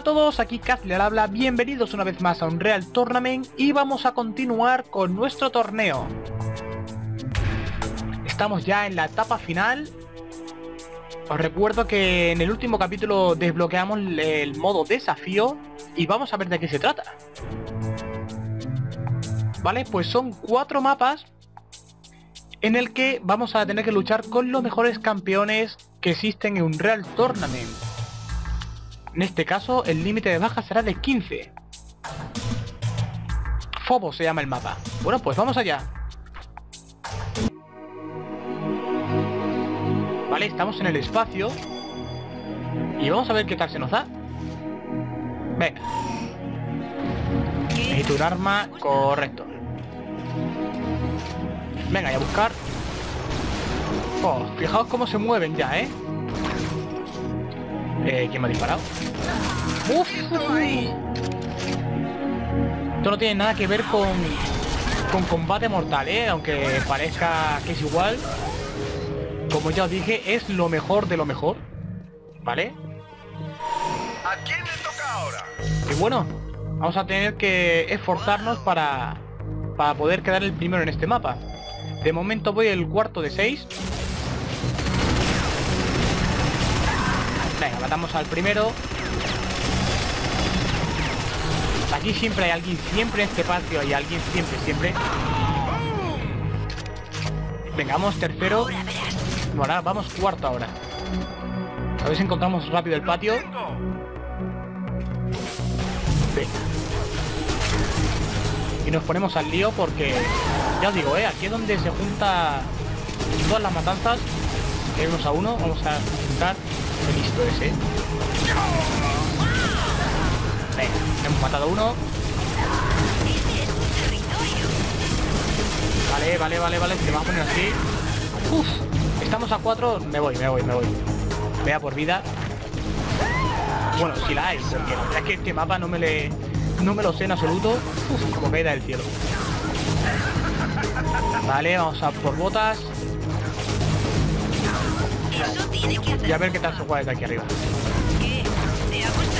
a todos, aquí Catsle al habla, bienvenidos una vez más a Unreal Tournament y vamos a continuar con nuestro torneo. Estamos ya en la etapa final. Os recuerdo que en el último capítulo desbloqueamos el modo desafío y vamos a ver de qué se trata. Vale, pues son 4 mapas en el que vamos a tener que luchar con los mejores campeones que existen en Unreal Tournament. En este caso el límite de baja será de 15. Fobos se llama el mapa. Bueno, pues vamos allá. Vale, estamos en el espacio y vamos a ver qué tal se nos da. Venga. Necesito un arma, correcto. Venga, y a buscar. Oh, fijaos cómo se mueven ya, ¿eh? ¿Quién me ha disparado? ¡Uf! Esto no tiene nada que ver con combate mortal, ¿eh? Aunque parezca que es igual. Como ya os dije, es lo mejor de lo mejor. ¿Vale? ¿A quién le toca ahora? Y bueno, vamos a tener que esforzarnos para poder quedar el primero en este mapa. De momento voy el cuarto de 6. Venga, matamos al primero. Aquí siempre hay alguien, siempre en este patio hay alguien, siempre. Venga, vamos tercero. Bueno, ahora vamos cuarto ahora. A ver si encontramos rápido el patio. Venga. Y nos ponemos al lío porque, ya os digo, aquí es donde se junta todas las matanzas. Unos a uno, vamos a juntar. Qué listo ese. Venga, hemos matado a uno. Vale, se va a poner así. Uf, estamos a 4. Me voy. Vea por vida. Bueno, si la hay, porque la verdad es que este mapa no me lo sé en absoluto. Uf, como caída del cielo. Vale, vamos a por botas. Y a ver qué tal se juega desde aquí arriba.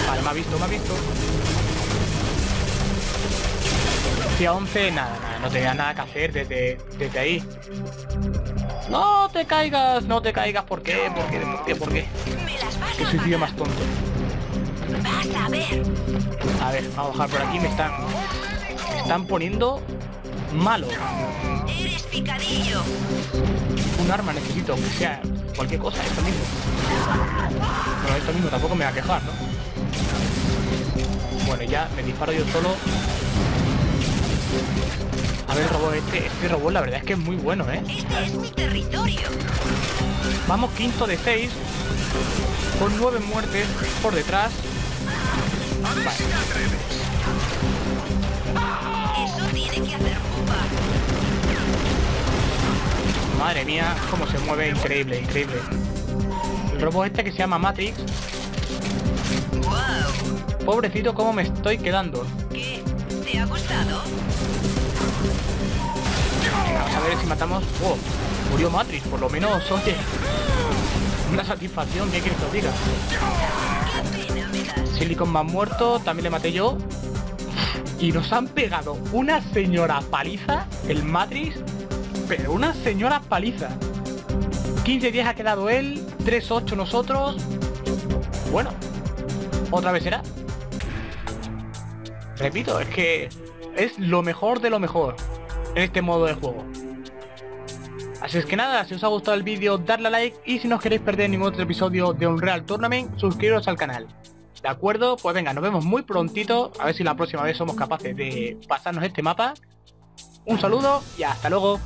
Vale, me ha visto. Hostia, 11, nada, no tenía nada que hacer desde ahí. No te caigas, ¿por qué? Qué suicidio más tonto. A ver, vamos a bajar por aquí, me están poniendo malo. Eres picadillo. Un arma necesito, aunque sea cualquier cosa, esto mismo. Bueno, esto mismo tampoco me va a quejar, ¿no? Bueno, ya me disparo yo solo. A ver, el robot este robot la verdad es que es muy bueno, ¿eh? Este es mi territorio. Vamos quinto de 6. Con 9 muertes por detrás. Vale. Eso tiene que hacer pupa. Madre mía, cómo se mueve, increíble. El robot este que se llama Matrix. Wow. Pobrecito, cómo me estoy quedando. ¿Qué? ¿Te ha gustado? Vamos a ver si matamos. Wow, murió Matrix, por lo menos son 10. Una satisfacción, ¿qué quieres que os diga? Silicon Man muerto, también le maté yo. Y nos han pegado una señora paliza, el Matrix, pero una señora paliza. 15-10 ha quedado él, 3-8 nosotros. Bueno, otra vez será. Repito, es que es lo mejor de lo mejor en este modo de juego. Así es que nada, si os ha gustado el vídeo, dadle a like y si no os queréis perder ningún otro episodio de Unreal Tournament, suscribiros al canal. ¿De acuerdo? Pues venga, nos vemos muy prontito. A ver si la próxima vez somos capaces de pasarnos este mapa. Un saludo y hasta luego.